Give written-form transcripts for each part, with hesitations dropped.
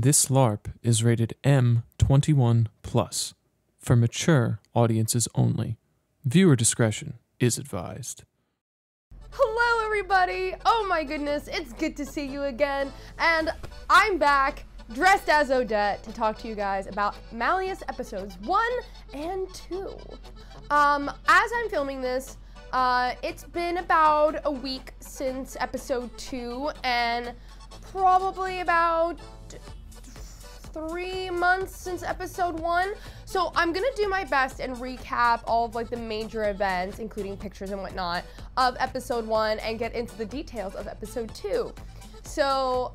This LARP is rated M21+ for mature audiences only. Viewer discretion is advised. Hello everybody! Oh my goodness, it's good to see you again, and I'm back dressed as Odette to talk to you guys about Malleus episodes 1 and 2. As I'm filming this, it's been about a week since episode 2 and probably about 3 months since episode 1. So I'm gonna do my best and recap all of like the major events, including pictures and whatnot, of episode 1 and get into the details of episode 2. So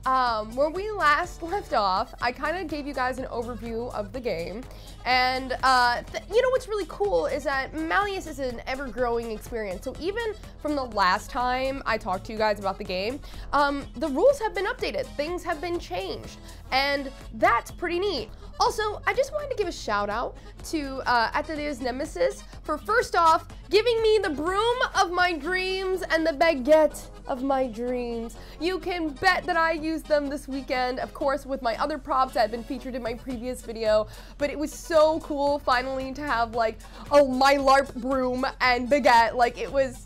where we last left off, I kind of gave you guys an overview of the game, and you know what's really cool is that Malleus is an ever-growing experience. So even from the last time I talked to you guys about the game, the rules have been updated, things have been changed, and that's pretty neat. Also, I just wanted to give a shout out to Ateliers Nemesis for, first off, giving me the broom of my dreams and the baguette of my dreams. You can bet that I used them this weekend, of course, with my other props that had been featured in my previous video, but it was so cool finally to have like, oh, my LARP broom and baguette. Like, it was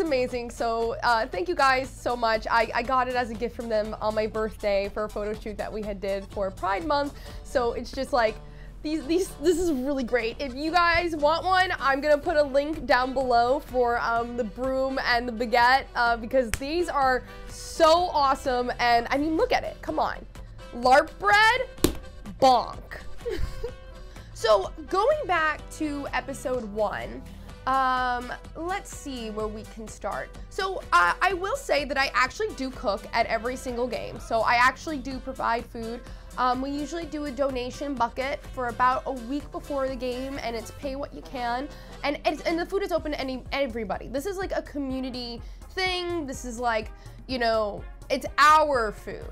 amazing. So thank you guys so much. I got it as a gift from them on my birthday for a photo shoot that we had did for Pride Month. So it's just like, this is really great. If you guys want one, I'm gonna put a link down below for the broom and the baguette because these are so awesome. And I mean, look at it, come on. LARP bread, bonk. So going back to episode 1, let's see where we can start. So I will say that I actually do cook at every single game. So I actually do provide food. We usually do a donation bucket for about a week before the game, and it's pay what you can, and the food is open to everybody. This is like a community thing. This is like, you know, it's our food,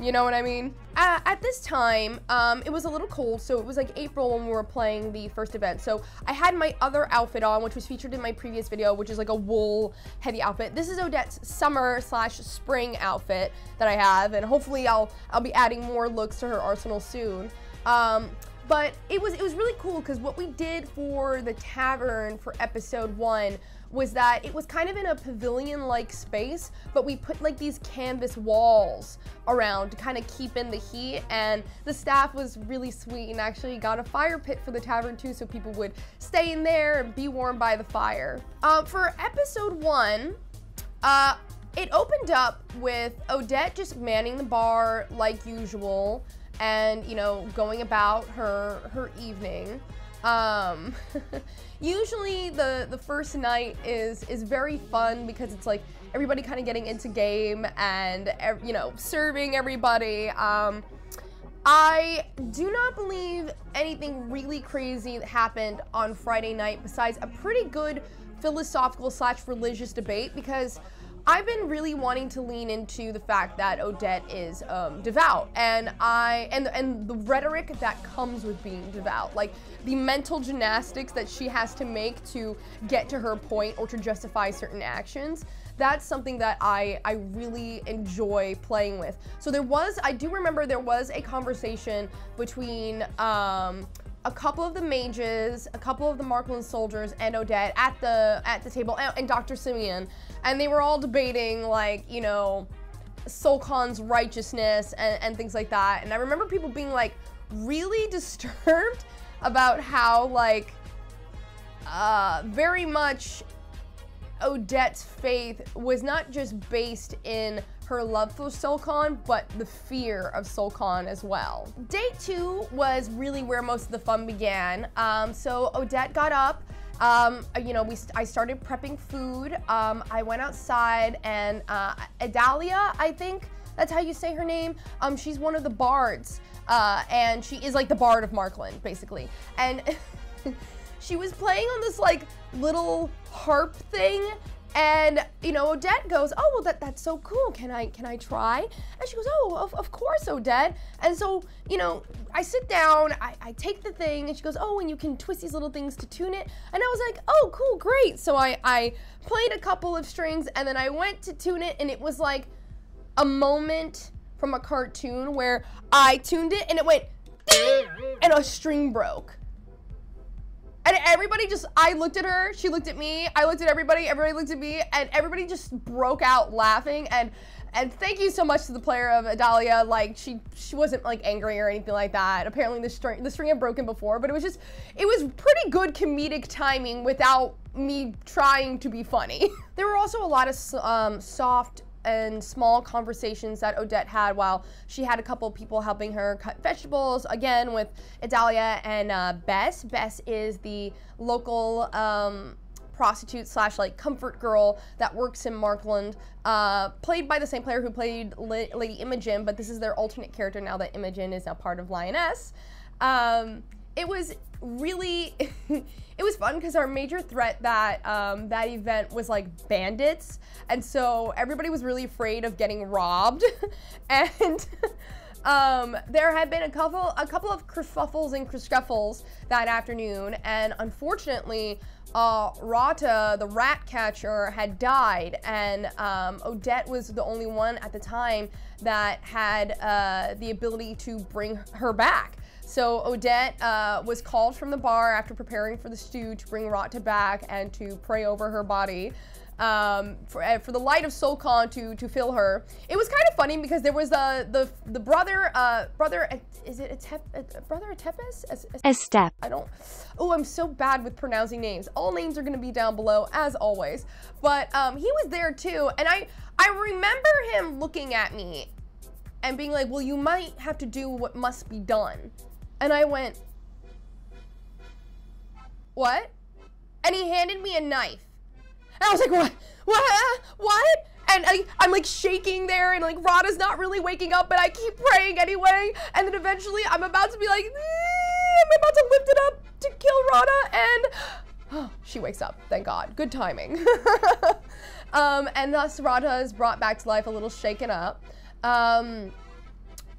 you know what I mean? At this time, it was a little cold, so it was like April when we were playing the first event. So I had my other outfit on, which was featured in my previous video, which is like a wool heavy outfit. This is Odette's summer/spring outfit that I have, and hopefully I'll be adding more looks to her arsenal soon. But it was really cool because what we did for the tavern for episode 1 was that it was kind of in a pavilion-like space, but we put like these canvas walls around to kind of keep in the heat, and the staff was really sweet and actually got a fire pit for the tavern too, so people would stay in there and be warm by the fire. For episode 1, it opened up with Odette just manning the bar like usual and, you know, going about her evening. Usually the first night is very fun because it's like everybody kind of getting into game and, you know, serving everybody. I do not believe anything really crazy happened on Friday night besides a pretty good philosophical/religious debate, because I've been really wanting to lean into the fact that Odette is devout, and the rhetoric that comes with being devout, like the mental gymnastics that she has to make to get to her point or to justify certain actions. That's something that I really enjoy playing with. So I do remember there was a conversation between a couple of the mages, a couple of the Markland soldiers, and Odette at the table, and Dr. Simeon, and they were all debating, like, you know, Solkan's righteousness and things like that. And I remember people being like really disturbed about how like very much Odette's faith was not just based in her love for Solkan, but the fear of Solkan as well. Day 2 was really where most of the fun began. So Odette got up, you know, I started prepping food. I went outside, and Adalia, I think that's how you say her name. She's one of the bards, and she is like the bard of Markland, basically. And she was playing on this like little harp thing, and, you know, Odette goes, oh, well, that's so cool, can I try? And she goes, oh, of course, Odette. And so, you know, I sit down, I take the thing, and she goes, oh, and you can twist these little things to tune it. And I was like, oh, cool, great. So I played a couple of strings, and then I went to tune it, and it was like a moment from a cartoon where I tuned it and it went ding, and a string broke. And everybody just, I looked at her, she looked at me, I looked at everybody looked at me, and everybody just broke out laughing. And thank you so much to the player of Adalia. Like, she wasn't like angry or anything like that. Apparently the string had broken before, but it was pretty good comedic timing without me trying to be funny. There were also a lot of soft and small conversations that Odette had while she had a couple people helping her cut vegetables, again with Adalia and Bess. Bess is the local prostitute slash like comfort girl that works in Markland, played by the same player who played Lady Imogen, but this is their alternate character now that Imogen is now part of Lioness. It was really, it was fun because our major threat that that event was like bandits, and so everybody was really afraid of getting robbed, and there had been a couple of kerfuffles and kerfuffles that afternoon, and unfortunately, Rata, the rat catcher, had died, and Odette was the only one at the time that had the ability to bring her back. So Odette was called from the bar after preparing for the stew to bring Rata back and to pray over her body for the light of Solkan to fill her. It was kind of funny because there was the brother, brother Estep. Oh, I'm so bad with pronouncing names. All names are gonna be down below as always. But he was there too, and I remember him looking at me and being like, well, you might have to do what must be done. And I went, what? And he handed me a knife. And I was like, what? And I'm like shaking there, and like Rada's not really waking up, but I keep praying anyway. And then eventually I'm about to be like, I'm about to lift it up to kill Rada, and oh, she wakes up, thank God, good timing. And thus Rada is brought back to life a little shaken up.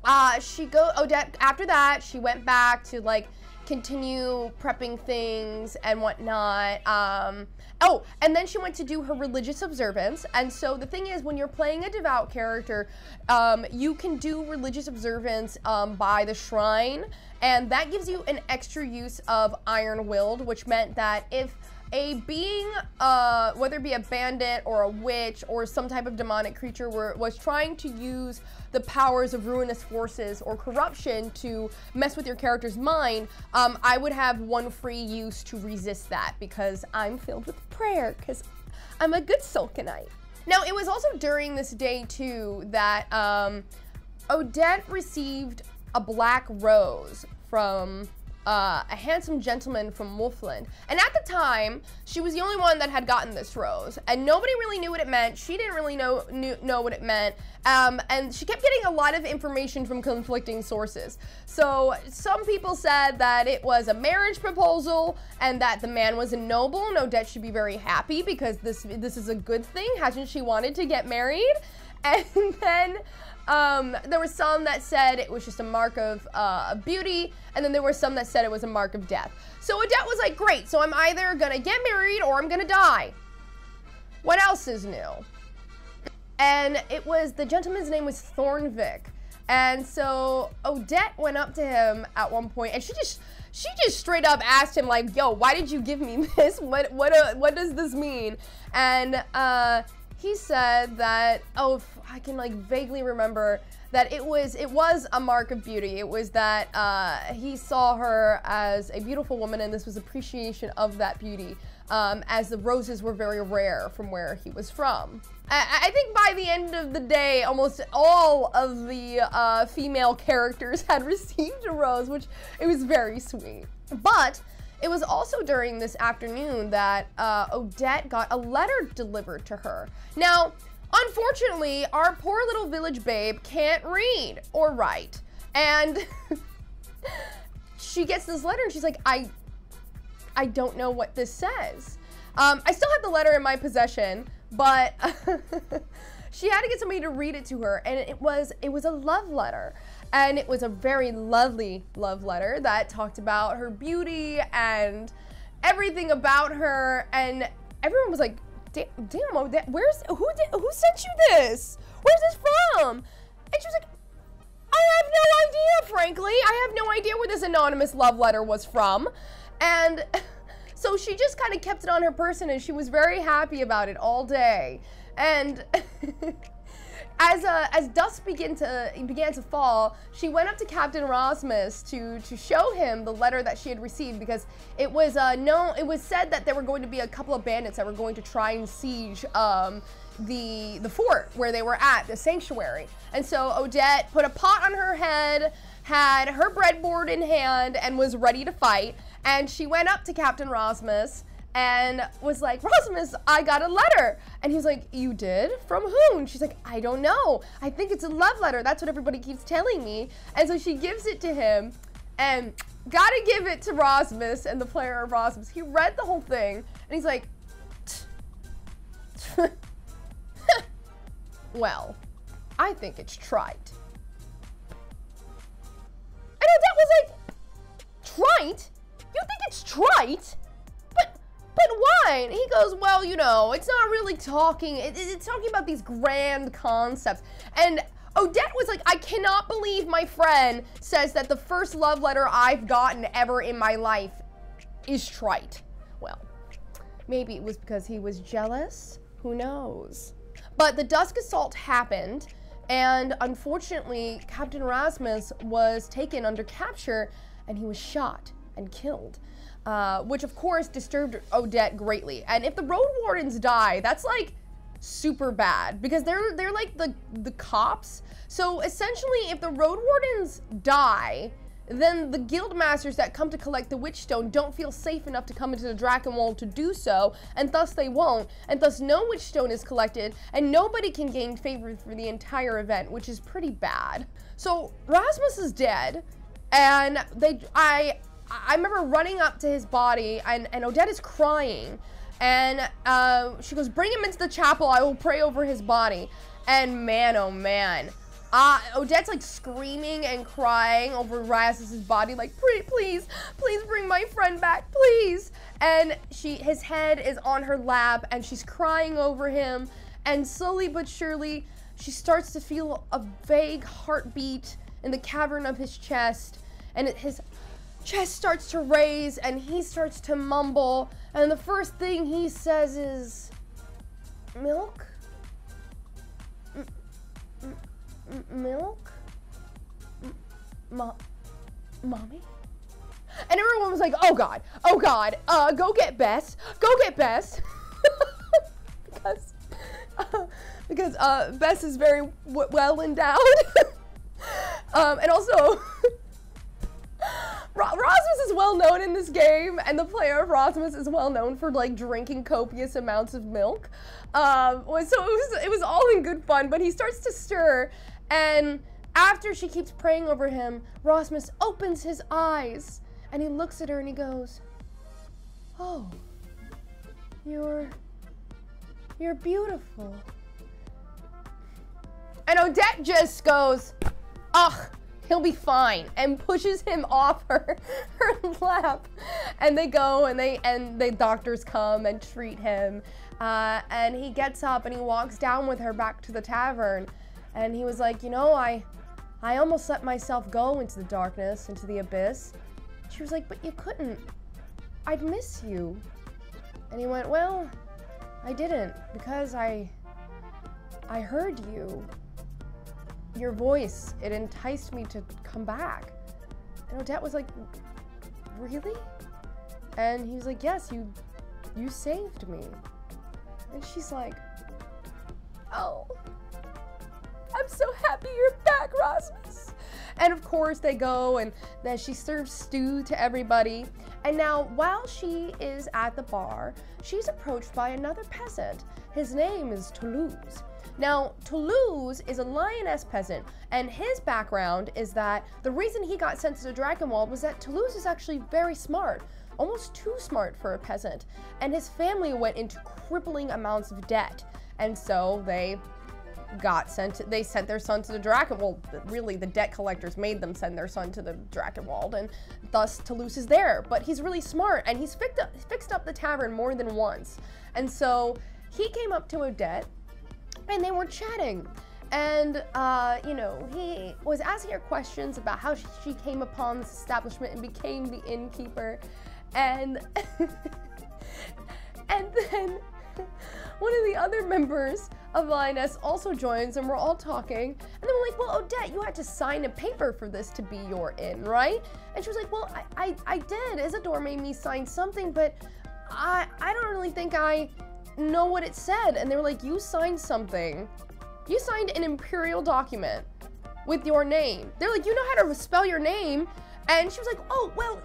Odette, after that, she went back to like, continue prepping things and whatnot. Oh, and then she went to do her religious observance. And so the thing is, when you're playing a devout character, you can do religious observance by the shrine, and that gives you an extra use of Iron Willed, which meant that if a being, whether it be a bandit or a witch or some type of demonic creature, was trying to use the powers of ruinous forces or corruption to mess with your character's mind, I would have one free use to resist that because I'm filled with prayer because I'm a good Solkanite. Now, it was also during this day too that Odette received a black rose from a handsome gentleman from Wolfland. And at the time, she was the only one that had gotten this rose, and nobody really knew what it meant. She didn't really know what it meant, and she kept getting a lot of information from conflicting sources. So some people said that it was a marriage proposal and that the man was a noble, and Odette should be very happy because this is a good thing. Hasn't she wanted to get married? And then there were some that said it was just a mark of beauty, and then there were some that said it was a mark of death. So Odette was like, great, so I'm either gonna get married or I'm gonna die. What else is new? And it was, the gentleman's name was Thornvick. And so Odette went up to him at one point, and she just straight up asked him like, yo, why did you give me this? What does this mean? And he said that, oh, I can like vaguely remember that it was a mark of beauty. It was that he saw her as a beautiful woman, and this was appreciation of that beauty, as the roses were very rare from where he was from. I think by the end of the day, almost all of the female characters had received a rose, which it was very sweet. But it was also during this afternoon that Odette got a letter delivered to her. Now, unfortunately, our poor little village babe can't read or write. And she gets this letter and she's like, I don't know what this says. I still have the letter in my possession, but she had to get somebody to read it to her, and it was a love letter. And it was a very lovely love letter that talked about her beauty and everything about her, and everyone was like, damn, who sent you this? Where's this from? And she was like, I have no idea, frankly. I have no idea where this anonymous love letter was from. And so she just kind of kept it on her person, and she was very happy about it all day. And as dusk began to fall, she went up to Captain Rasmus to show him the letter that she had received, because it was said that there were going to be a couple of bandits that were going to try and siege the fort where they were at, the sanctuary. And so Odette put a pot on her head, had her breadboard in hand, and was ready to fight. And she went up to Captain Rasmus and was like, "Rasmus, I got a letter." And he was like, "You did? From who?" And she's like, "I don't know. I think it's a love letter. That's what everybody keeps telling me." And so she gives it to him, and gotta give it to Rasmus and the player of Rasmus. He read the whole thing, and he's like, "Well, I think it's trite." And Odette was like, "Trite? You think it's trite? But why?" And he goes, "Well, you know, it's not really talking. It's talking about these grand concepts." And Odette was like, "I cannot believe my friend says that the first love letter I've gotten ever in my life is trite." Well, maybe it was because he was jealous. Who knows? But the dusk assault happened, and unfortunately, Captain Rasmus was taken under capture, and he was shot and killed. Which of course disturbed Odette greatly. And if the road wardens die, that's like super bad, because they're like the cops. So essentially, if the road wardens die, then the guild masters that come to collect the witch stone don't feel safe enough to come into the Drachenwald to do so, and thus they won't, and thus no witch stone is collected, and nobody can gain favor for the entire event, which is pretty bad. So Rasmus is dead, and I remember running up to his body, and Odette is crying, and she goes, "Bring him into the chapel, I will pray over his body." And man, oh man, Odette's like screaming and crying over Rasmus's body, like, "Please, please bring my friend back, please." And his head is on her lap, and she's crying over him, and slowly but surely, she starts to feel a vague heartbeat in the cavern of his chest, and his chest starts to raise, and he starts to mumble, and the first thing he says is, "Milk? Milk? Mommy?" And everyone was like, oh god, go get Bess, because Bess is very well endowed, and also, Rasmus is well known in this game, and the player of Rasmus is well known for like drinking copious amounts of milk. So it was all in good fun, but he starts to stir, and after she keeps praying over him, Rasmus opens his eyes, and he looks at her and he goes, "Oh, you're beautiful." And Odette just goes, "Ugh, he'll be fine," and pushes him off her lap. And they go, and the doctors come and treat him. And he gets up and he walks down with her back to the tavern. And he was like, "You know, I almost let myself go into the darkness, into the abyss." She was like, "But you couldn't. I'd miss you." And he went, "Well, I didn't, because I heard you. Your voice, it enticed me to come back." And Odette was like, "Really?" And he was like, "Yes, you saved me." And she's like, "Oh, I'm so happy you're back, Rasmus." And of course they go, and then she serves stew to everybody. And now while she is at the bar, she's approached by another peasant. His name is Toulouse. Now, Toulouse is a Lioness peasant, and his background is that the reason he got sent to the Drachenwald was that Toulouse is actually very smart, almost too smart for a peasant, and his family went into crippling amounts of debt, and so they sent their son to the Drachenwald. Really, the debt collectors made them send their son to the Drachenwald, and thus Toulouse is there. But he's really smart, and he's fixed up the tavern more than once, and so he came up to Odette, and they were chatting, And, you know, he was asking her questions about how she came upon this establishment and became the innkeeper. And, and then one of the other members of Lioness also joins, and we're all talking. And then we're like, well, Odette, you had to sign a paper for this to be your inn, right? And she was like, well, I did. Isadora made me sign something, but I don't really think I know what it said. And they were like, you signed something. You signed an imperial document with your name. They're like, you know how to spell your name? And she was like, oh, well,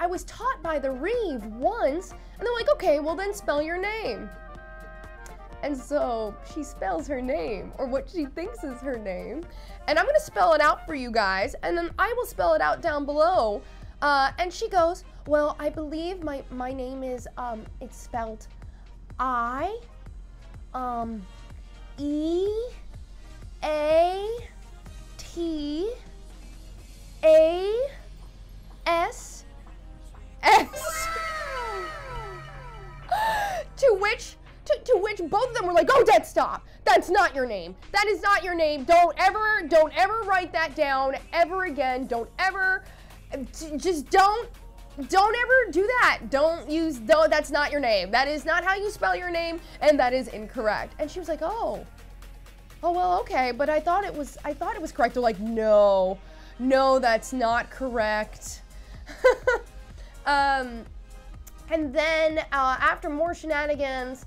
I was taught by the Reeve once. And they're like, okay, well then spell your name. And so she spells her name, or what she thinks is her name. And I'm gonna spell it out for you guys, and then I will spell it out down below. And she goes, well, I believe my name is, it's spelled I-E-A-T-A-S-S. To which both of them were like, oh, Dad, stop. That's not your name. That is not your name. Don't ever write that down ever again. Don't ever, just don't ever do that. Don't use, no, that's not your name. That is not how you spell your name, and that is incorrect. And she was like, oh, well, okay, but I thought it was correct. They're like, no, that's not correct. And then after more shenanigans,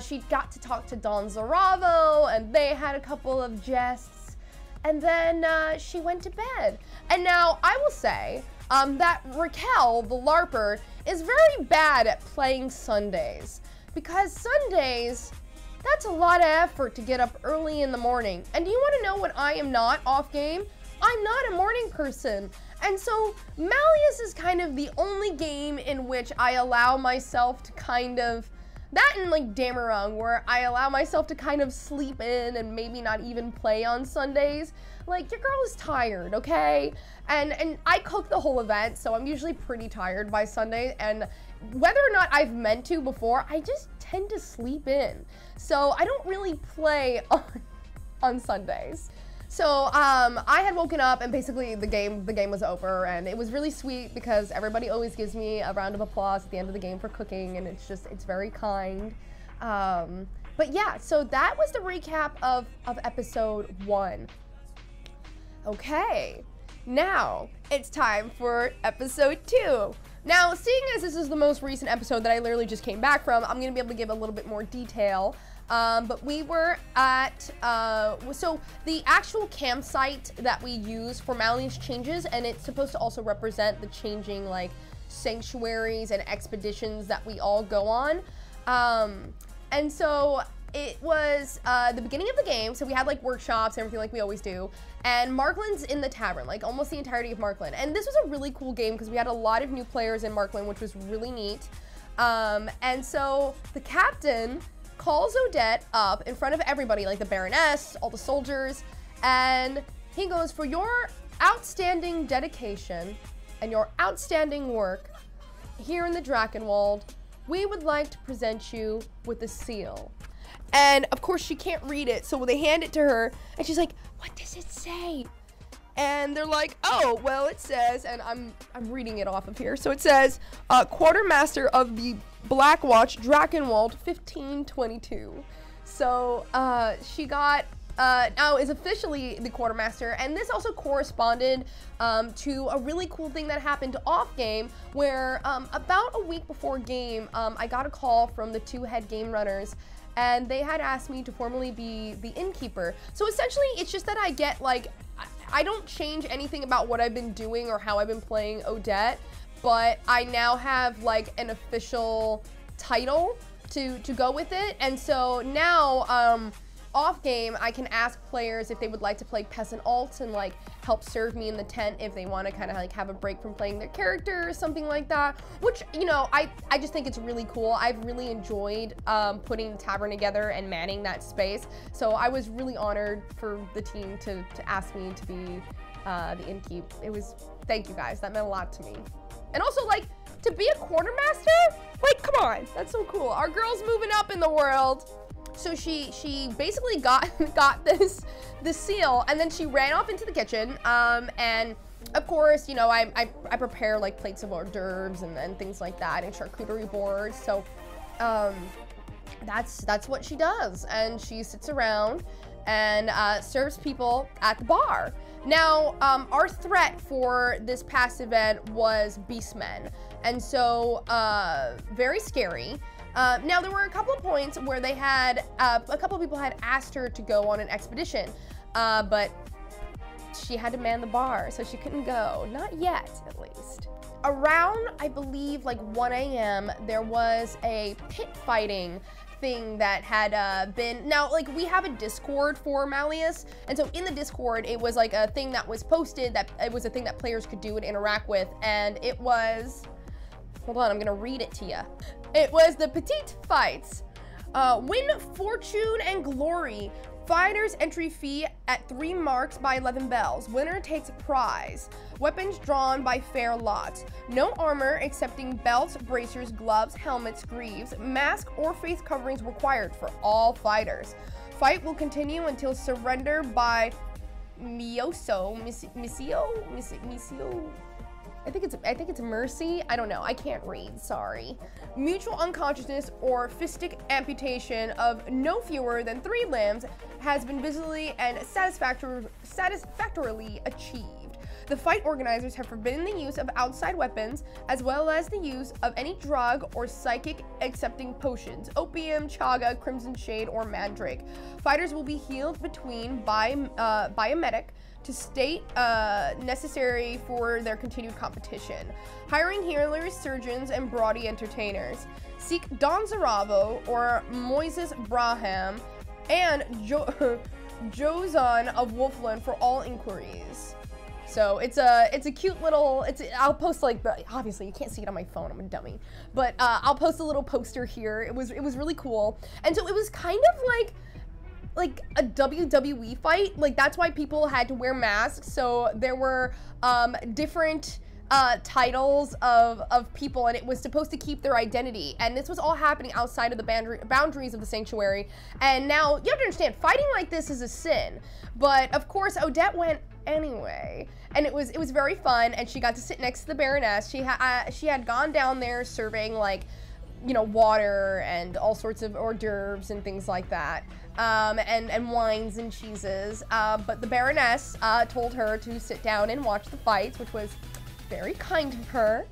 she got to talk to Don Zaravo, and they had a couple of jests. And then she went to bed. And now I will say that Raquel, the LARPer, is very bad at playing Sundays, because Sundays, that's a lot of effort to get up early in the morning. And do you want to know what I am not off game? I'm not a morning person. And so Malleus is kind of the only game in which I allow myself to kind of, that and like Dämmerung, where I allow myself to kind of sleep in and maybe not even play on Sundays. Like, your girl is tired, okay? And I cook the whole event, so I'm usually pretty tired by Sunday. And whether or not I've meant to before, I just tend to sleep in. So I don't really play on Sundays. So I had woken up, and basically the game was over, and it was really sweet because everybody always gives me a round of applause at the end of the game for cooking, and it's very kind. But yeah, so that was the recap of episode 1. Okay, now it's time for episode 2. Now, seeing as this is the most recent episode that I literally just came back from, I'm gonna be able to give a little bit more detail. But we were at, so the actual campsite that we use for Malleus changes, and it's supposed to also represent the changing, like, sanctuaries and expeditions that we all go on. And so it was the beginning of the game, so we had, like, workshops and everything like we always do, and Markland's in the tavern, like, almost the entirety of Markland. And this was a really cool game because we had a lot of new players in Markland, which was really neat. And so the captain calls Odette up in front of everybody, like the Baroness, all the soldiers, and he goes, for your outstanding dedication and your outstanding work here in the Drachenwald, we would like to present you with a seal. And of course she can't read it, so they hand it to her, and she's like, what does it say? And they're like, oh, well, it says, and I'm reading it off of here. So it says, quartermaster of the Black Watch, Drachenwald, 1522. So she got, now is officially the quartermaster. And this also corresponded to a really cool thing that happened off game, where about a week before game, I got a call from the 2 head game runners, and they had asked me to formally be the innkeeper. So essentially, it's just that I get, like, I don't change anything about what I've been doing or how I've been playing Odette, but I now have, like, an official title to go with it. And so now, off game, I can ask players if they would like to play Peasant Alt and, like, help serve me in the tent if they want to kind of, like, have a break from playing their character or something like that, which, you know, I just think it's really cool. I've really enjoyed putting the tavern together and manning that space, so I was really honored for the team to ask me to be the innkeep. It was, thank you guys, that meant a lot to me. And also, like, to be a quartermaster? Like, come on, that's so cool. Our girl's moving up in the world. So she basically got this seal, and then she ran off into the kitchen. And of course, you know, I prepare like plates of hors d'oeuvres and things like that, and charcuterie boards. So that's what she does, and she sits around and serves people at the bar. Now, our threat for this past event was beastmen, and so very scary. Now, there were a couple of points where they had, a couple of people had asked her to go on an expedition, but she had to man the bar, so she couldn't go. Not yet, at least. Around, I believe, like 1 a.m., there was a pit fighting thing that had been, now like we have a Discord for Malleus, and so in the Discord it was like a thing that was posted, that it was a thing that players could do and interact with, and it was, hold on, I'm gonna read it to you. It was the Petite Fights. Win fortune and glory. Fighter's entry fee at 3 marks by 11 bells. Winner takes prize. Weapons drawn by fair lots. No armor excepting belts, bracers, gloves, helmets, greaves, mask, or face coverings required for all fighters. Fight will continue until surrender by Mioso. Misio? I think it's mercy. I don't know. I can't read. Sorry. Mutual unconsciousness or fistic amputation of no fewer than 3 limbs has been visibly and satisfactorily achieved. The fight organizers have forbidden the use of outside weapons, as well as the use of any drug or psychic, excepting potions, opium, chaga, crimson shade, or mandrake. Fighters will be healed by a medic to state necessary for their continued competition. Hiring healers, surgeons, and brawdy entertainers. Seek Don Zaravo or Moises Braham and Joson of Wolfland for all inquiries. So it's a cute little, I'll post like, obviously you can't see it on my phone, I'm a dummy, but I'll post a little poster here. It was really cool. And so it was kind of like a WWE fight, like that's why people had to wear masks. So there were different titles of people, and it was supposed to keep their identity. And this was all happening outside of the boundaries of the sanctuary. And now you have to understand, fighting like this is a sin. But of course, Odette went anyway, and it was very fun. And she got to sit next to the Baroness. She had gone down there serving like, you know, water and all sorts of hors d'oeuvres and things like that. And wines and cheeses, but the Baroness told her to sit down and watch the fights, which was very kind of her.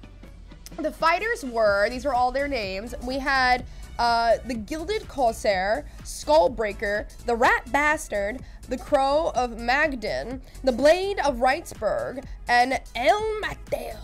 The fighters were, these were all their names, we had the Gilded Corsair, Skullbreaker, the Rat Bastard, the Crow of Magden, the Blade of Reitzberg, and El Mateo.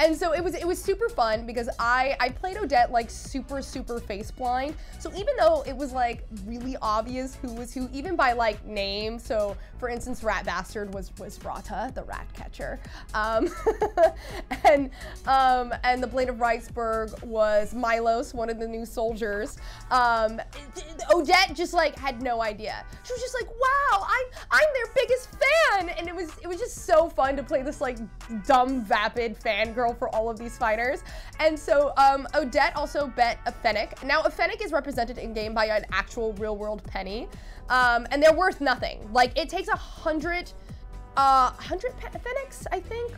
And so it was super fun because I played Odette like super face blind. So even though it was like really obvious who was who, even by like name. So for instance, Rat Bastard was Rata, the rat catcher. And the Blade of Reitzberg was Milos, one of the new soldiers. Odette just like had no idea. She was just like, wow, I'm their biggest fan. And it was just so fun to play this like dumb, vapid fangirl for all of these fighters. And so Odette also bet a fennec. Now a fennec is represented in game by an actual real world penny, and they're worth nothing. Like it takes 100 fennecs, I think,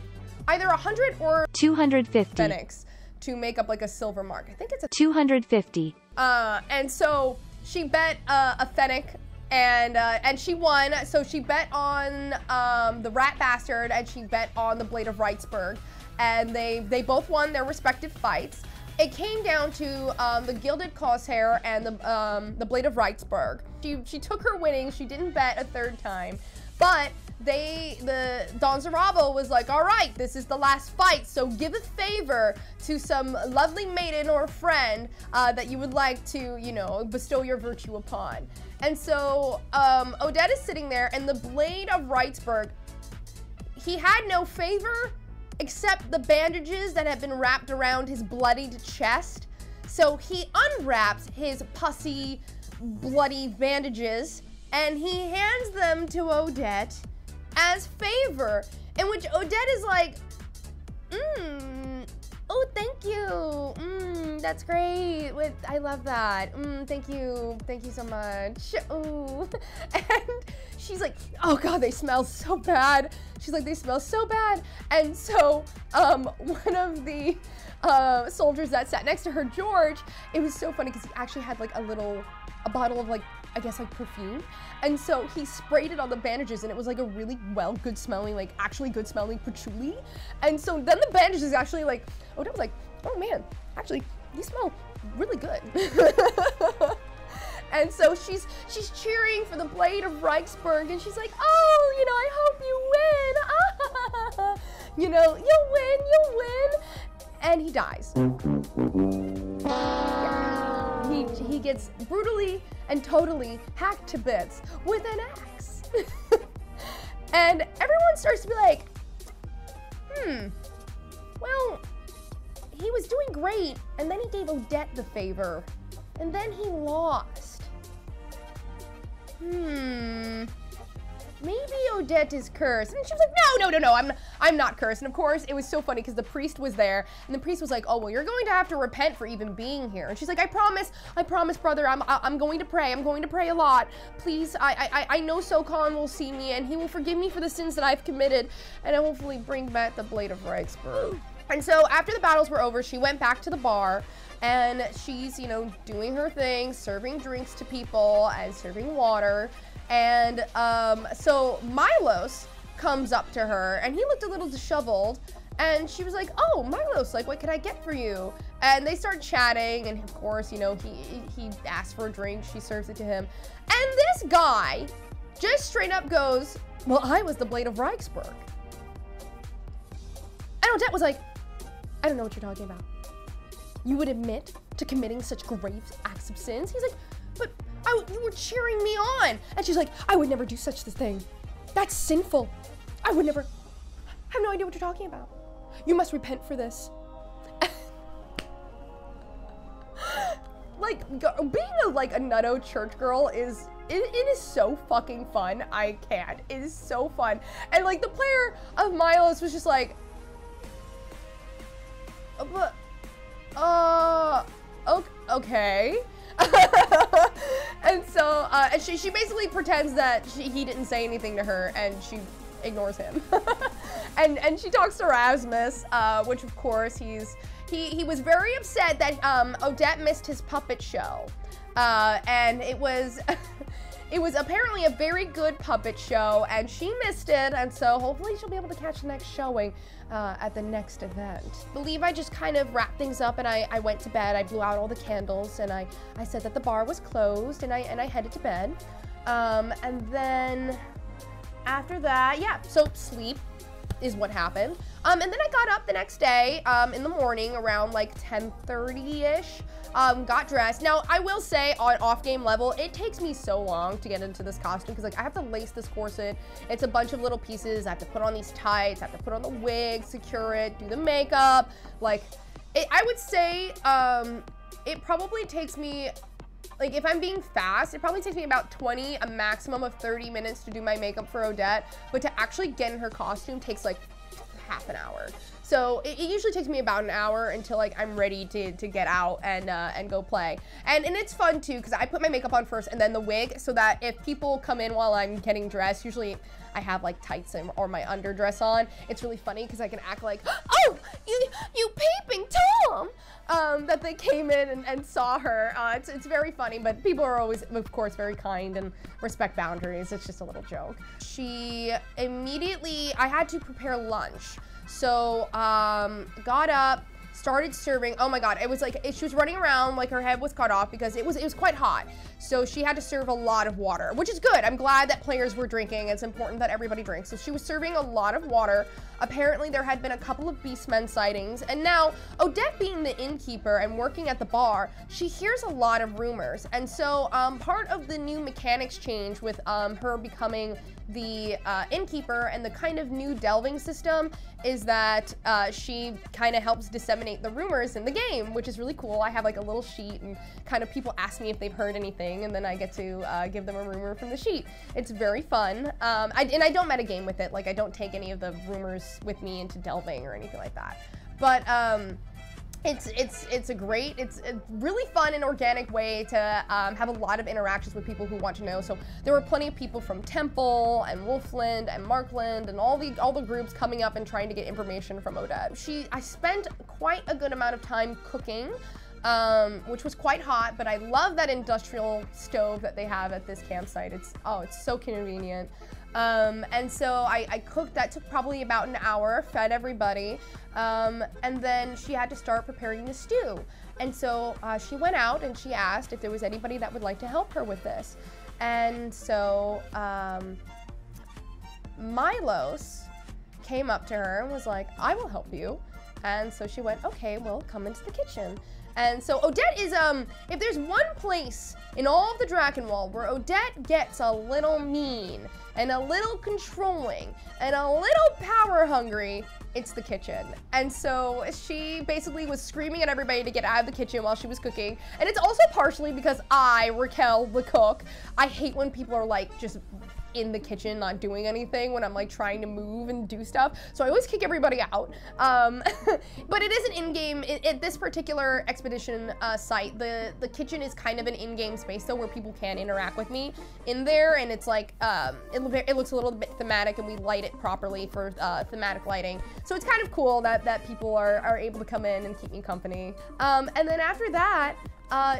either 100 or 250 fennecs to make up like a silver mark. I think it's a 250. And so she bet a fennec, and she won. So she bet on the Rat Bastard, and she bet on the Blade of Reitzberg. And they both won their respective fights. It came down to the Gilded Corsair and the Blade of Reitzberg. She took her winnings. She didn't bet a third time, but the Don Zaravo was like, all right, this is the last fight, so give a favor to some lovely maiden or friend that you would like to, you know, bestow your virtue upon. And so Odette is sitting there, and the Blade of Reitzberg, he had no favor except the bandages that have been wrapped around his bloodied chest. So he unwraps his pussy, bloody bandages, and he hands them to Odette as favor, in which Odette is like, Oh, thank you. That's great. I love that. Thank you. Thank you so much. Ooh. And she's like, oh God, they smell so bad. She's like, they smell so bad. And so one of the soldiers that sat next to her, George, it was so funny because he actually had like a bottle of like, I guess like perfume. And so he sprayed it on the bandages and it was like a really good smelling, like actually good smelling patchouli. And so then the bandages actually like, Odette was like, oh man, actually these smell really good. And so she's cheering for the blade of Reitzberg and she's like, oh, you know, I hope you win. You know, you'll win. And he dies. Yeah. He gets brutally and totally hacked to bits with an axe. And everyone starts to be like, well, he was doing great. And then he gave Odette the favor. And then he lost. Maybe Odette is cursed. And she was like, no, I'm not cursed. And of course, it was so funny because the priest was there and the priest was like, oh, well, you're going to have to repent for even being here. And she's like, I promise, brother, I'm going to pray. I'm going to pray a lot. Please, I know Solkan will see me and he will forgive me for the sins that I've committed and I will hopefully bring back the blade of Reitzberg. And so after the battles were over, she went back to the bar and she's, you know, doing her thing, serving drinks to people and serving water. And so Milos comes up to her and he looked a little disheveled and she was like, oh, Milos, like, what can I get for you? And they start chatting and of course, you know, he asks for a drink, she serves it to him. And this guy just straight up goes, well, I was the blade of Reitzberg. And Odette was like, I don't know what you're talking about. You would admit to committing such grave acts of sins? He's like, but you were cheering me on. And she's like, I would never do such a thing. That's sinful. I would never. I have no idea what you're talking about. You must repent for this. Like, being a nutto church girl is, it is so fucking fun. I can't. It is so fun. And like the player of Milos was just like, but, okay. And so, and she basically pretends that he didn't say anything to her, and she ignores him. and she talks to Rasmus, which of course he was very upset that Odette missed his puppet show, and it was. It was apparently a very good puppet show and she missed it, and so hopefully she'll be able to catch the next showing at the next event. I believe I just kind of wrapped things up and I went to bed. I blew out all the candles and I said that the bar was closed and I headed to bed. And then after that, yeah, so sleep is what happened. And then I got up the next day in the morning around like 10:30-ish, got dressed. Now, I will say on off-game level, it takes me so long to get into this costume because like I have to lace this corset. It's a bunch of little pieces. I have to put on these tights, I have to put on the wig, secure it, do the makeup. Like, I would say it probably takes me, like if I'm being fast, it probably takes me about 20, a maximum of 30 minutes to do my makeup for Odette, but to actually get in her costume takes like half an hour. So it usually takes me about an hour until like I'm ready to get out and go play. And it's fun too, because I put my makeup on first and then the wig, so that if people come in while I'm getting dressed, usually I have like tights or my underdress on. It's really funny because I can act like, oh, you peeping Tom! That they came in and saw her. It's very funny, but people are always, of course, very kind and respect boundaries. It's just a little joke. She immediately, I had to prepare lunch. So, got up, started serving. Oh my God, it was like, she was running around, like her head was cut off because it was quite hot. So she had to serve a lot of water, which is good. I'm glad that players were drinking. It's important that everybody drinks. So she was serving a lot of water. Apparently there had been a couple of beastmen sightings. And now Odette being the innkeeper and working at the bar, she hears a lot of rumors. And so part of the new mechanics change with her becoming the innkeeper and the kind of new delving system is that she kind of helps disseminate the rumors in the game, which is really cool. I have like a little sheet and kind of people ask me if they've heard anything and then I get to give them a rumor from the sheet. It's very fun. And I don't metagame with it. Like I don't take any of the rumors with me into delving or anything like that. But It's a great, it's a really fun and organic way to have a lot of interactions with people who want to know. So there were plenty of people from Temple and Wolfland and Markland and all the groups coming up and trying to get information from Odette. I spent quite a good amount of time cooking, which was quite hot, but I love that industrial stove that they have at this campsite. It's so convenient. And so I cooked. That took probably about an hour, fed everybody, and then she had to start preparing the stew. And so she went out and she asked if there was anybody that would like to help her with this. And so Milos came up to her and was like, I will help you. And so she went, okay, well, come into the kitchen. And so Odette is, if there's one place in all of the Drachenwald where Odette gets a little mean and a little controlling and a little power hungry, it's the kitchen. And so she basically was screaming at everybody to get out of the kitchen while she was cooking. And it's also partially because I, Raquel, the cook, I hate when people are like just in the kitchen not doing anything when I'm like trying to move and do stuff. So I always kick everybody out. But it is an in-game, at this particular expedition site, the kitchen is kind of an in-game space though where people can interact with me in there, and it's like, it looks a little bit thematic and we light it properly for thematic lighting. So it's kind of cool that people are able to come in and keep me company. And then after that,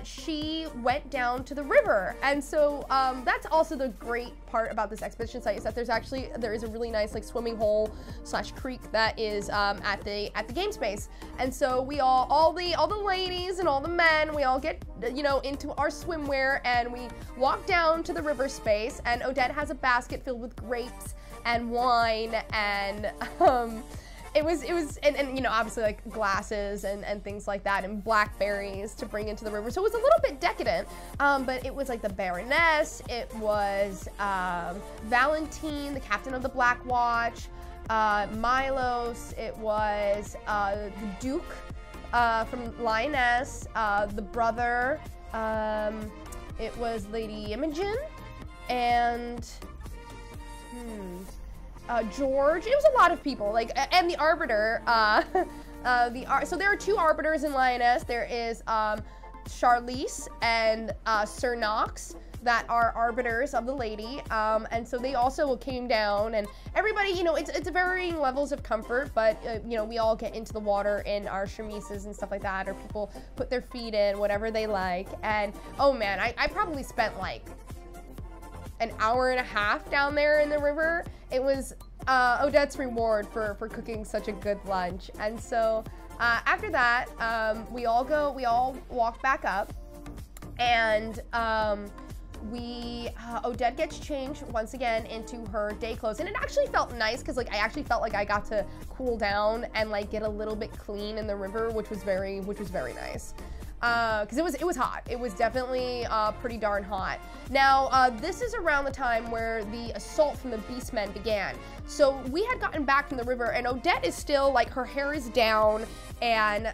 she went down to the river. And so that's also the great part about this expedition site, is that there is a really nice like swimming hole / creek that is at the game space. And so we all the ladies and all the men, we all get, you know, into our swimwear and we walk down to the river space, and Odette has a basket filled with grapes and wine and and you know, obviously like glasses and things like that, and blackberries to bring into the river. So it was a little bit decadent, but it was like the Baroness, it was Valentine, the captain of the Black Watch, Milos, it was the Duke from Lioness, the brother, it was Lady Imogen, and George. It was a lot of people, like, and the Arbiter. So there are two Arbiters in Lioness. There is Charlize and Sir Knox that are Arbiters of the Lady, and so they also came down, and everybody, you know, it's varying levels of comfort, but you know, we all get into the water in our chemises and stuff like that, or people put their feet in, whatever they like. And oh man, I probably spent like an hour and a half down there in the river. It was Odette's reward for cooking such a good lunch. And so after that, we all walk back up, and Odette gets changed once again into her day clothes. And it actually felt nice, because like I actually felt like I got to cool down and like get a little bit clean in the river, which was very nice. Because it was hot. It was definitely pretty darn hot. Now, this is around the time where the assault from the Beastmen began. So we had gotten back from the river, and Odette is still, like, her hair is down, and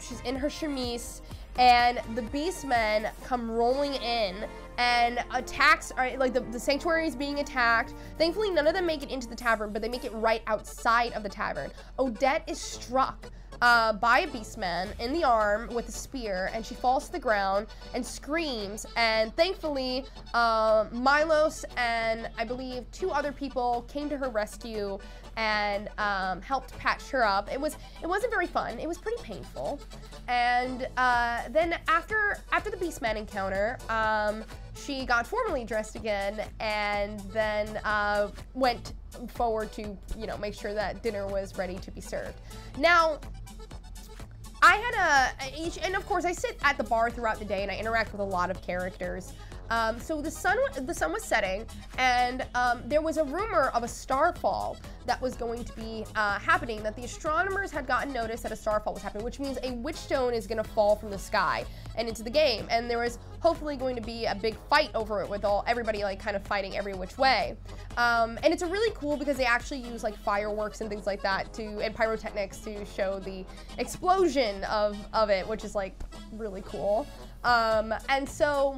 she's in her chemise, and the Beastmen come rolling in, and attacks are like the sanctuary is being attacked. Thankfully, none of them make it into the tavern, but they make it right outside of the tavern. Odette is struck by a Beastman in the arm with a spear, and she falls to the ground and screams, and thankfully Milos and I believe two other people came to her rescue and helped patch her up. It wasn't very fun. It was pretty painful. And then after the Beastman encounter, she got formally dressed again, and then went forward to, you know, make sure that dinner was ready to be served. Now, I had and of course I sit at the bar throughout the day and I interact with a lot of characters. So the sun was setting, and there was a rumor of a starfall that was going to be happening, that the astronomers had gotten notice that a starfall was happening, which means a witch stone is going to fall from the sky and into the game, and there was hopefully going to be a big fight over it, with everybody like kind of fighting every which way. And it's really cool because they actually use like fireworks and things like that and pyrotechnics to show the explosion of it, which is like really cool. And so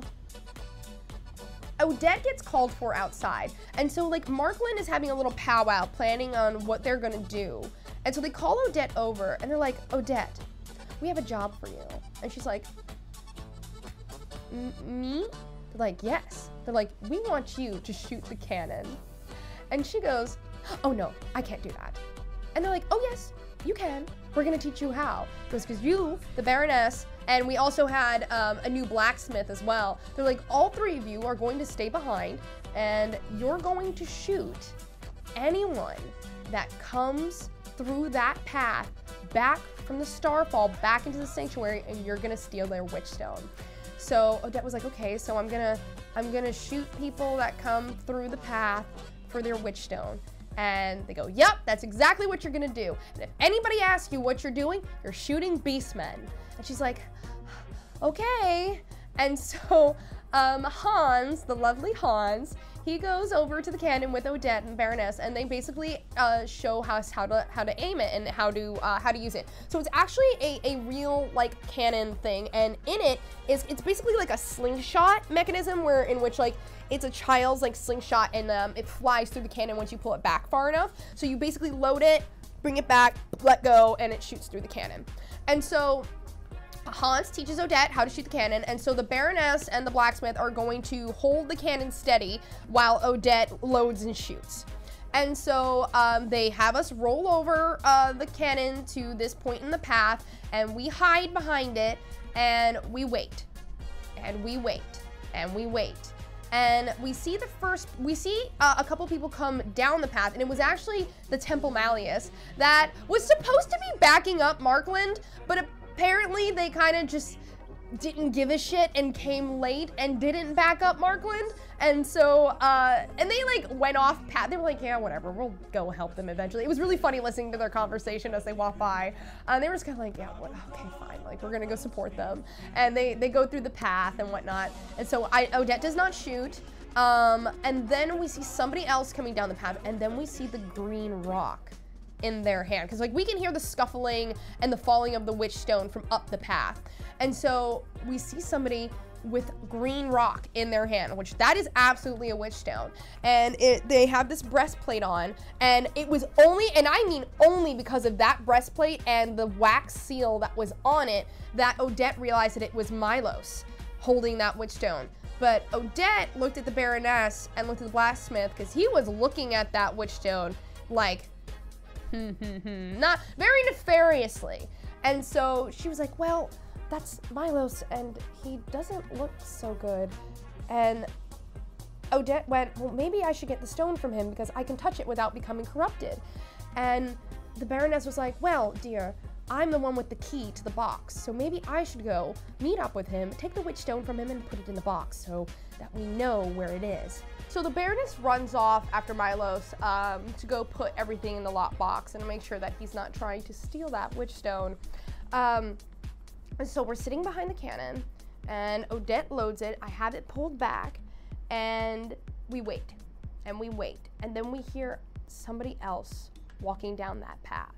Odette gets called for outside. And so like Markland is having a little powwow planning on what they're gonna do. And so they call Odette over and they're like, Odette, we have a job for you. And she's like, me? They're like, yes. They're like, we want you to shoot the cannon. And she goes, oh no, I can't do that. And they're like, oh yes, you can. We're gonna teach you how. Because you, the Baroness, and we also had a new blacksmith as well. They're like, all three of you are going to stay behind and you're going to shoot anyone that comes through that path back from the Starfall, back into the Sanctuary, and you're gonna steal their witch stone. So Odette was like, okay, so I'm gonna shoot people that come through the path for their witch stone. And they go, yep, that's exactly what you're gonna do. And if anybody asks you what you're doing, you're shooting beastmen. And she's like, okay. And so Hans, the lovely Hans, he goes over to the cannon with Odette and Baroness, and they basically show us how to aim it and how to use it. So it's actually a real like cannon thing, and in it it's basically like a slingshot mechanism in which like it's a child's like slingshot, and it flies through the cannon once you pull it back far enough. So you basically load it, bring it back, let go, and it shoots through the cannon. And so Hans teaches Odette how to shoot the cannon, and so the Baroness and the blacksmith are going to hold the cannon steady while Odette loads and shoots. And so they have us roll over the cannon to this point in the path, and we hide behind it, and we wait, and we wait, and we wait. And we see a couple people come down the path, and it was actually the Temple Malleus that was supposed to be backing up Markland, but apparently they kind of just didn't give a shit and came late and didn't back up Markland. And so, and they like went off path. They were like, yeah, whatever, we'll go help them eventually. It was really funny listening to their conversation as they walked by. They were just kind of like, yeah, what? Okay, fine. Like, we're gonna go support them. And they go through the path and whatnot. And so Odette does not shoot. And then we see somebody else coming down the path, and then we see the green rock in their hand, because like we can hear the scuffling and the falling of the witch stone from up the path. And so we see somebody with green rock in their hand, which that is absolutely a witch stone. And they have this breastplate on, and it was only, and I mean only, because of that breastplate and the wax seal that was on it that Odette realized that it was Milos holding that witch stone. But Odette looked at the Baroness and looked at the blacksmith, because he was looking at that witch stone like, not very nefariously. And so she was like, well, that's Milos, and he doesn't look so good. And Odette went, well, maybe I should get the stone from him, because I can touch it without becoming corrupted. And the Baroness was like, well, dear, I'm the one with the key to the box, so maybe I should go meet up with him, take the witch stone from him, and put it in the box so that we know where it is. So the Baroness runs off after Milos to go put everything in the lockbox and make sure that he's not trying to steal that witch stone. And so we're sitting behind the cannon, and Odette loads it. I have it pulled back, and we wait, and we wait. And then we hear somebody else walking down that path.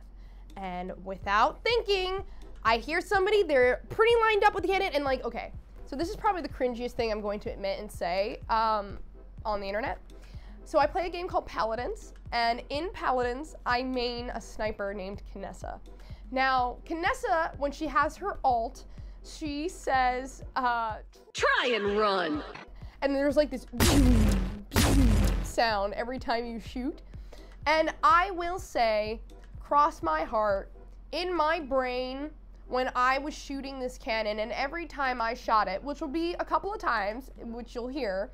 And without thinking, I hear somebody, they're pretty lined up with the cannon, and like, okay, so this is probably the cringiest thing I'm going to admit and say on the internet. So I play a game called Paladins, and in Paladins, I main a sniper named Kinessa. Now, Kinessa, when she has her alt, she says, try and run. And there's like this sound every time you shoot. And I will say, cross my heart, in my brain, when I was shooting this cannon, and every time I shot it, which will be a couple of times, which you'll hear,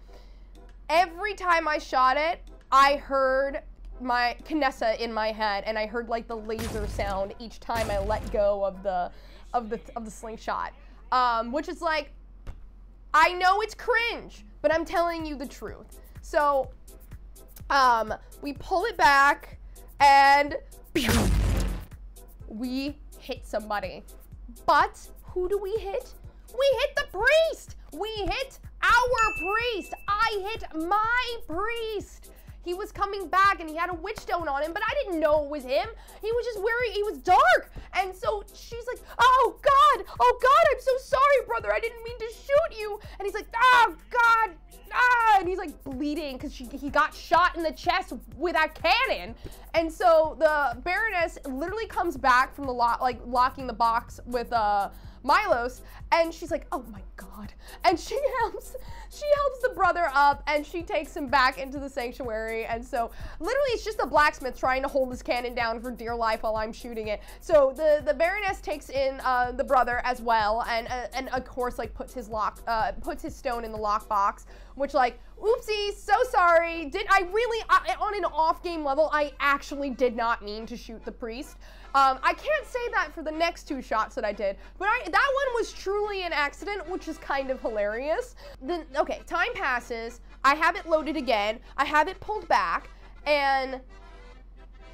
every time I shot it, I heard my Kinessa in my head, and I heard like the laser sound each time I let go of the slingshot, which is like, I know it's cringe, but I'm telling you the truth. So, we pull it back, and we hit somebody. But who do we hit? We hit the priest! We hit our priest! I hit my priest! He was coming back and he had a witch stone on him, but I didn't know it was him. He was just wearing, he was dark. And so she's like, oh God, I'm so sorry, brother. I didn't mean to shoot you. And he's like, oh God, ah. And he's like bleeding because he got shot in the chest with a cannon. And so the Baroness literally comes back from the locking the box with Milos, and she's like, oh my God. And she helps the brother up and she takes him back into the sanctuary. And so literally it's just the blacksmith trying to hold his cannon down for dear life while I'm shooting it. So the Baroness takes in the brother as well, and of course like puts his stone in the lockbox, which like, oopsie, so sorry. On an off game level, I actually did not mean to shoot the priest. I can't say that for the next two shots that I did, but that one was truly an accident, which is kind of hilarious. Then, okay, time passes. I have it loaded again. I have it pulled back, and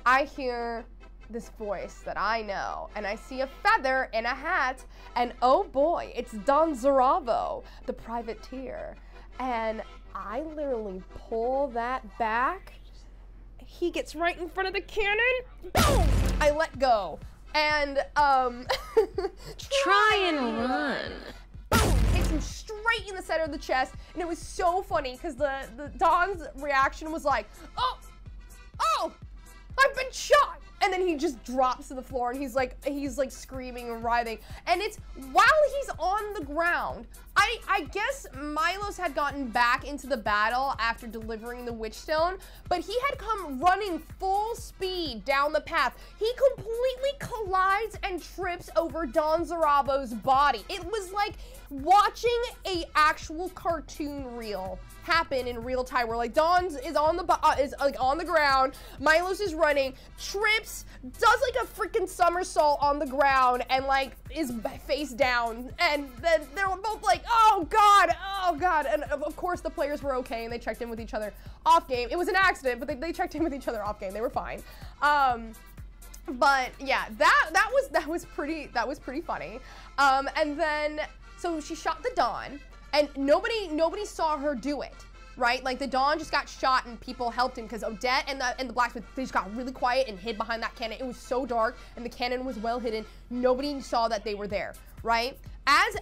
I hear this voice that I know, and I see a feather in a hat, and oh boy, it's Don Zaravo, the privateer. And I literally pull that back. He gets right in front of the cannon. Boom! I let go. And, try and run. Boom! Hits him straight in the center of the chest. And it was so funny because the Don's reaction was like, oh, I've been shot. And then he just drops to the floor and he's like screaming and writhing. And it's while he's on the ground, I guess Milos had gotten back into the battle after delivering the witch stone, but he had come running full speed down the path. He completely collides and trips over Don Zaravo's body. It was like watching a actual cartoon reel happen in real time, where like Don's is on the ground, Milos is running, trips, does like a freaking somersault on the ground, and like is face down, and then they're both like, oh God, and of course the players were okay and they checked in with each other off game. It was an accident, but they checked in with each other off game. They were fine. But yeah, that was pretty funny. And then. So she shot the Dawn, and nobody saw her do it, right? Like the Dawn just got shot, and people helped him because Odette and the blacksmith, they just got really quiet and hid behind that cannon. It was so dark, and the cannon was well hidden. Nobody saw that they were there, right? As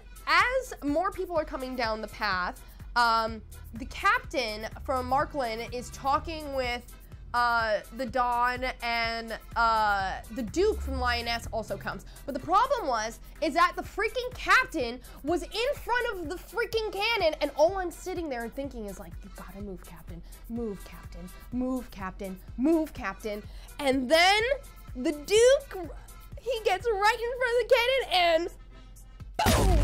more people are coming down the path, the captain from Markland is talking with the Don, and the Duke from Lioness also comes. But the problem is that the freaking captain was in front of the freaking cannon, and all I'm sitting there and thinking is like, you gotta move, captain. Move, captain. Move, captain. Move, captain. And then the Duke, he gets right in front of the cannon, and boom!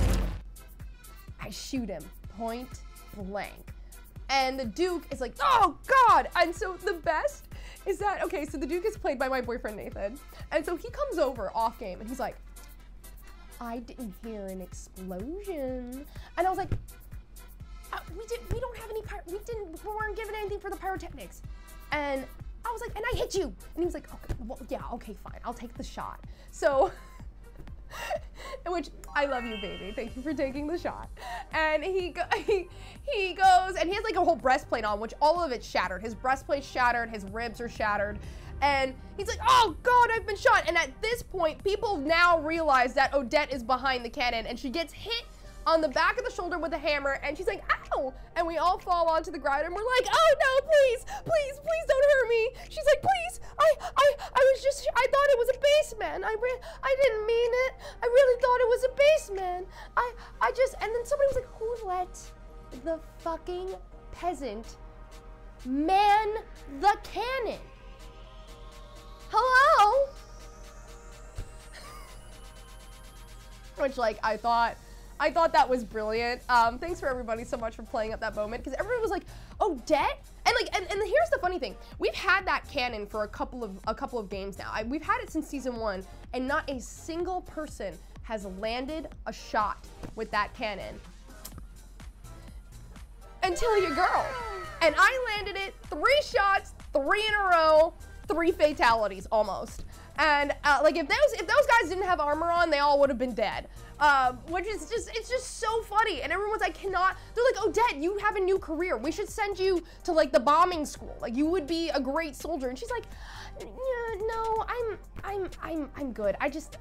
I shoot him point blank. And the Duke is like, oh God. And so the best is that, okay, so the Duke is played by my boyfriend, Nathan. And so he comes over off game and he's like, I didn't hear an explosion. And I was like, we don't have any, we weren't given anything for the pyrotechnics. And I was like, and I hit you. And he was like, okay, well, yeah, okay, fine. I'll take the shot. So, which, I love you, baby. Thank you for taking the shot. And he goes, and he has like a whole breastplate on, which all of it's shattered. His breastplate's shattered, his ribs are shattered. And he's like, oh God, I've been shot. And at this point, people now realize that Odette is behind the cannon, and she gets hit on the back of the shoulder with a hammer, and she's like, ow! And we all fall onto the ground, and we're like, oh no, please don't hurt me. She's like, please, I was just, I thought it was a baseman. I didn't mean it. I really thought it was a baseman. I just, and then somebody was like, who let the fucking peasant man the cannon? Hello? Which, like, I thought that was brilliant. Thanks for everybody so much for playing up that moment, because everyone was like, Odette? And like, and here's the funny thing. We've had that canon for a couple of games now. We've had it since season 1, and not a single person has landed a shot with that canon. Until your girl. And I landed it 3 shots, 3 in a row. three fatalities almost. And like if those guys didn't have armor on, they all would have been dead. Which is just, it's just so funny. And everyone's like, cannot, they're like, Odette, you have a new career. We should send you to like the bombing school. Like you would be a great soldier. And she's like, yeah, no, I'm good. I'm just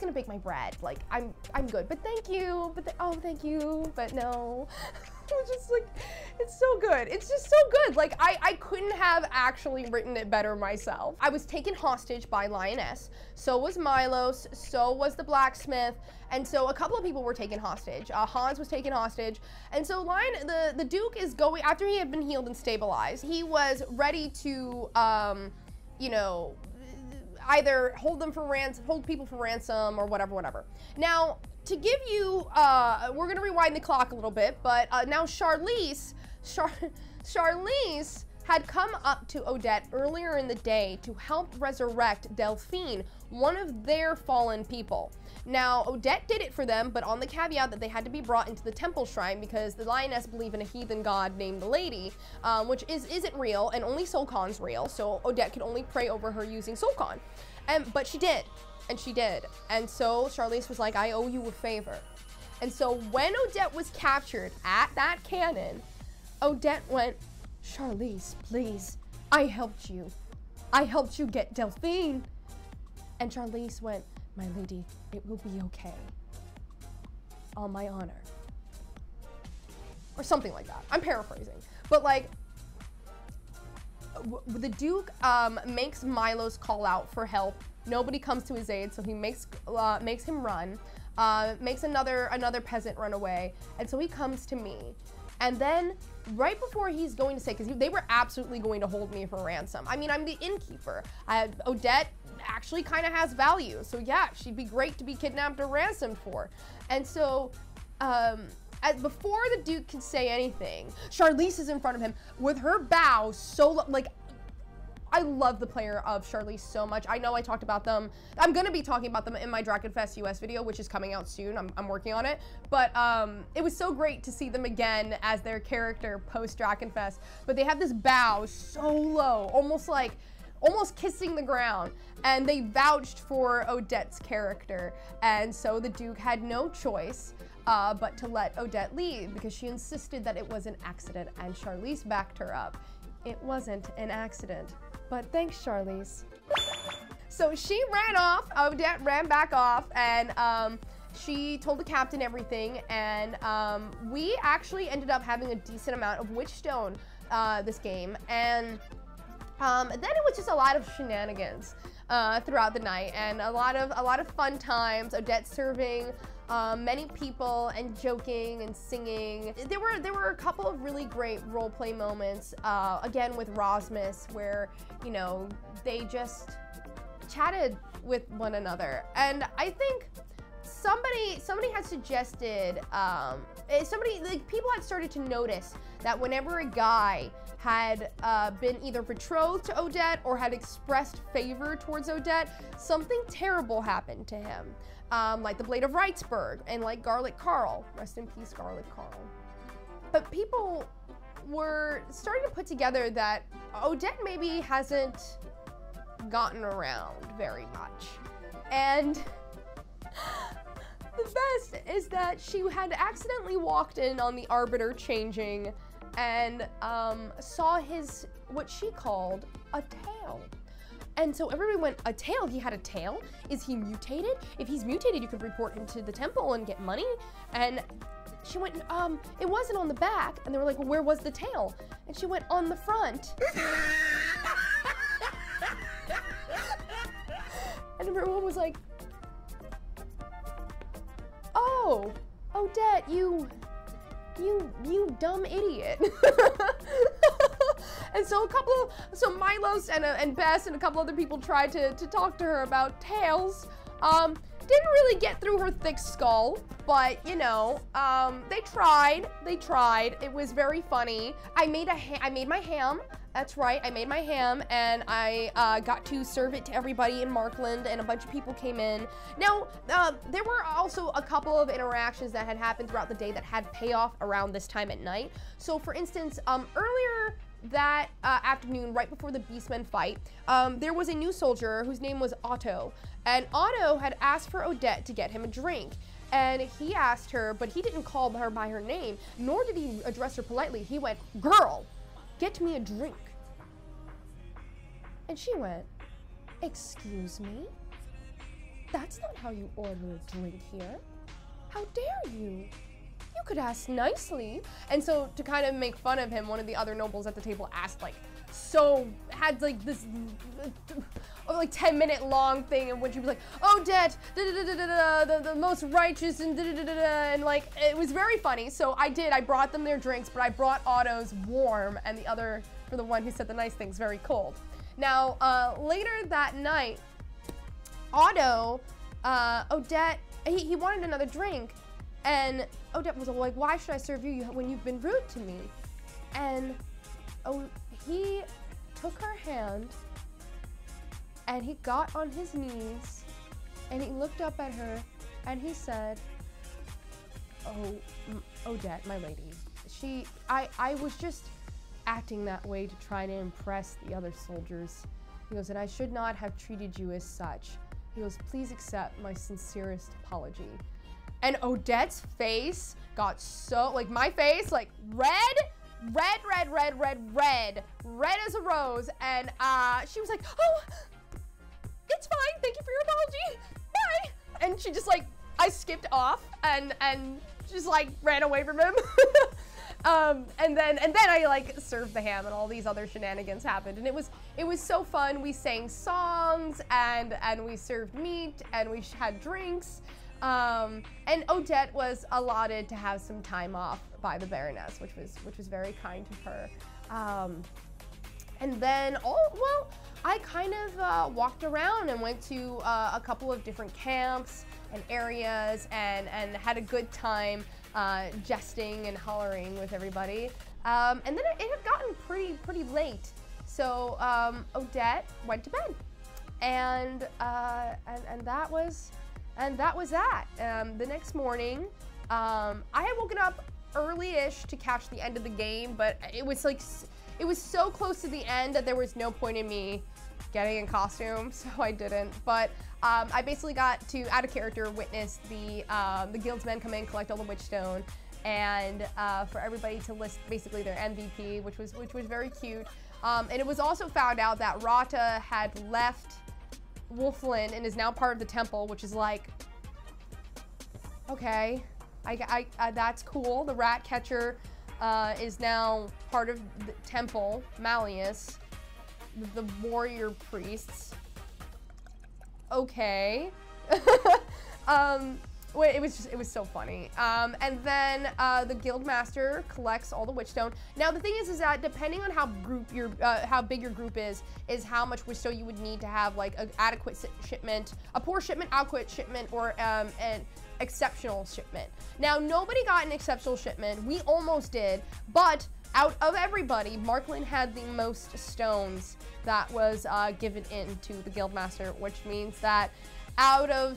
gonna bake my bread. Like I'm good, but thank you. But oh, thank you, but no. It's just like, it's so good. It's just so good. Like I couldn't have actually written it better myself. I was taken hostage by Lioness. So was Milos. So was the blacksmith. And so a couple of people were taken hostage. Hans was taken hostage. And so the Duke is going, after he had been healed and stabilized, he was ready to, you know, either hold them for ransom, hold people for ransom or whatever, whatever. Now, to give you, we're gonna rewind the clock a little bit, but now Charlize had come up to Odette earlier in the day to help resurrect Delphine, one of their fallen people. Now, Odette did it for them, but on the caveat that they had to be brought into the temple shrine because the Lioness believe in a heathen god named the Lady, which isn't real and only Solkan's real, so Odette could only pray over her using Solkan. But she did. And she did. And so Charlize was like, I owe you a favor. And so when Odette was captured at that cannon, Odette went, Charlize, please, I helped you. I helped you get Delphine. And Charlize went, my lady, it will be okay. On my honor. Or something like that. I'm paraphrasing. But like, the Duke makes Milos call out for help. Nobody comes to his aid, so he makes him run, makes another peasant run away, and so he comes to me. And then, right before he's going to say, because they were absolutely going to hold me for ransom. I mean, I'm the innkeeper. Odette actually kind of has value, so yeah, she'd be great to be kidnapped or ransomed for. And so, before the Duke can say anything, Charlize is in front of him with her bow so like. I love the player of Charlize so much. I know I talked about them. I'm gonna be talking about them in my Dragonfest US video, which is coming out soon. I'm working on it. But it was so great to see them again as their character post Dragonfest. But they have this bow so low, almost kissing the ground. And they vouched for Odette's character. And so the Duke had no choice but to let Odette leave because she insisted that it was an accident, and Charlize backed her up. It wasn't an accident. But thanks, Charlize. So she ran off, Odette ran back off, and she told the captain everything, and we actually ended up having a decent amount of Witch Stone this game, and then it was just a lot of shenanigans throughout the night, and a lot of fun times, Odette serving many people and joking and singing. There were a couple of really great role play moments, again with Rasmus, where, you know, they just chatted with one another. And I think somebody had suggested, people had started to notice that whenever a guy had been either betrothed to Odette or had expressed favor towards Odette, something terrible happened to him. Like the Blade of Reitzberg and like Garlic Carl. Rest in peace, Garlic Carl. But people were starting to put together that Odette maybe hasn't gotten around very much. And the best is that she had accidentally walked in on the Arbiter changing and saw his, what she called, a tail. And so everybody went, a tail? He had a tail? Is he mutated? If he's mutated, you could report him to the temple and get money. And she went, it wasn't on the back. And they were like, well, where was the tail? And she went, on the front. And everyone was like, oh, Odette, you dumb idiot. And so Milos and Bess and a couple other people tried to talk to her about tails. Didn't really get through her thick skull, but you know, they tried. It was very funny. I made my ham. That's right, I made my ham, and I got to serve it to everybody in Markland, and a bunch of people came in. Now, there were also a couple of interactions that had happened throughout the day that had payoff around this time at night. So for instance, earlier that afternoon, right before the Beastmen fight, there was a new soldier whose name was Otto. And Otto had asked for Odette to get him a drink. And he asked her, but he didn't call her by her name, nor did he address her politely. He went, "Girl, get me a drink." And she went, "Excuse me? That's not how you order a drink here. How dare you? You could ask nicely." And so to kind of make fun of him, one of the other nobles at the table asked, like, so had like this like 10-minute long thing in which he was like, "Odette, the most righteous," and like it was very funny. So I brought them their drinks, but I brought Otto's warm and the other for the one who said the nice things very cold. Now later that night, Otto, Odette, he wanted another drink. And Odette was like, "Why should I serve you when you've been rude to me?" And he took her hand and he got on his knees and he looked up at her and he said, "Oh, Odette, my lady, I was just acting that way to try to impress the other soldiers." He goes, "And I should not have treated you as such." He goes, "Please accept my sincerest apology." And Odette's face got so, like my face, like red as a rose. And she was like, "Oh, it's fine. Thank you for your apology. Bye." And she just like, I skipped off and just like ran away from him. And then I like served the ham and all these other shenanigans happened. And it was so fun. We sang songs and we served meat and we had drinks. And Odette was allotted to have some time off by the Baroness, which was very kind to her. And then, I kind of walked around and went to a couple of different camps and areas and had a good time jesting and hollering with everybody. And then it had gotten pretty late, so Odette went to bed, and that was. And that was that. The next morning, I had woken up early-ish to catch the end of the game, but it was so close to the end that there was no point in me getting in costume, so I didn't. But I basically got to, out of character, witness the guildsmen come in, collect all the Witchstone, and for everybody to list basically their MVP, which was very cute. And it was also found out that Rata had left Wolfland and is now part of the Temple, which is like, okay, that's cool. The rat catcher is now part of the Temple, Malleus, the warrior priests. Okay. It was so funny. And then the guild master collects all the Witchstone. Now the thing is that depending on how big your group is how much Witchstone you would need to have like an adequate shipment, a poor shipment, adequate shipment, or an exceptional shipment. Now nobody got an exceptional shipment. We almost did, but out of everybody, Markland had the most stones that was given in to the guild master, which means that out of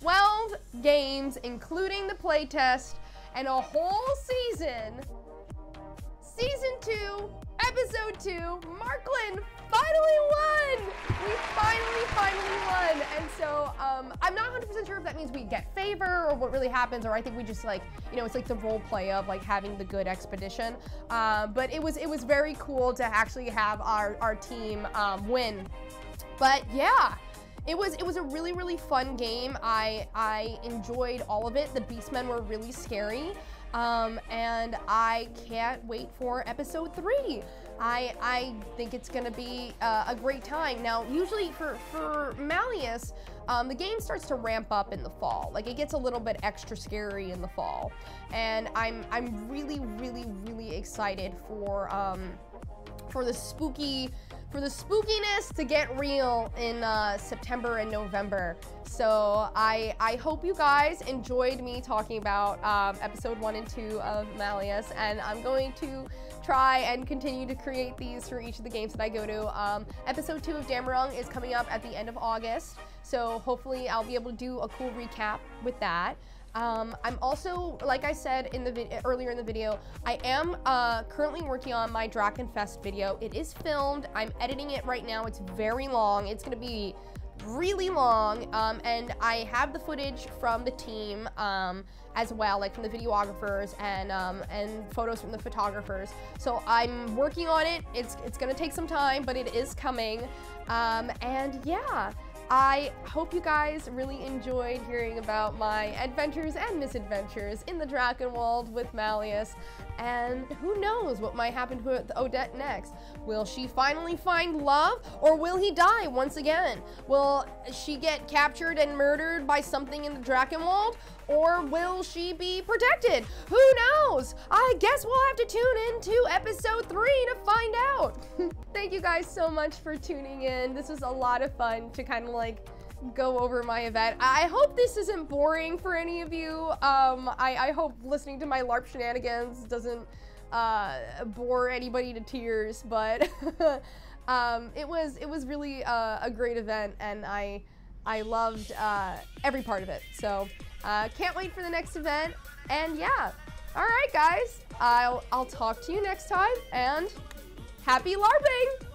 12 games, including the playtest, and a whole season. Season 2, Episode 2, Markland finally won! We finally won! And so, I'm not 100% sure if that means we get favor or what really happens, or I think we just like, you know, it's like the role play of like having the good expedition. But it was very cool to actually have our team win. But yeah. It was a really fun game. I enjoyed all of it. The Beastmen were really scary, and I can't wait for Episode 3. I think it's gonna be a great time. Now, usually for Malleus, the game starts to ramp up in the fall. Like it gets a little bit extra scary in the fall, and I'm really excited for the spooky. For the spookiness to get real in September and November. So I hope you guys enjoyed me talking about Episode 1 and 2 of Malleus, and I'm going to try and continue to create these for each of the games that I go to. Episode 2 of Dämmerung is coming up at the end of August, so hopefully I'll be able to do a cool recap with that. I'm also, like I said in the earlier in the video, I am currently working on my Drachenfest video. It is filmed. I'm editing it right now. It's very long. It's going to be really long, and I have the footage from the team as well, like from the videographers and photos from the photographers. So I'm working on it. It's gonna take some time, but it is coming. And yeah, I hope you guys really enjoyed hearing about my adventures and misadventures in the Drachenwald with Malleus. And who knows what might happen to Odette next. Will she finally find love, or will he die once again? Will she get captured and murdered by something in the Drachenwald, or will she be protected? Who knows? I guess we'll have to tune in to episode 3 to find out. Thank you guys so much for tuning in. This was a lot of fun to kind of like go over my event. I hope this isn't boring for any of you. I hope listening to my LARP shenanigans doesn't bore anybody to tears, but it was really a great event, and I loved every part of it. So can't wait for the next event. And yeah, all right guys, I'll talk to you next time, and happy LARPing!